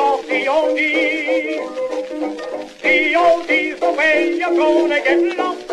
about P.O.D. P.O.D.'s the way you're gonna get lost.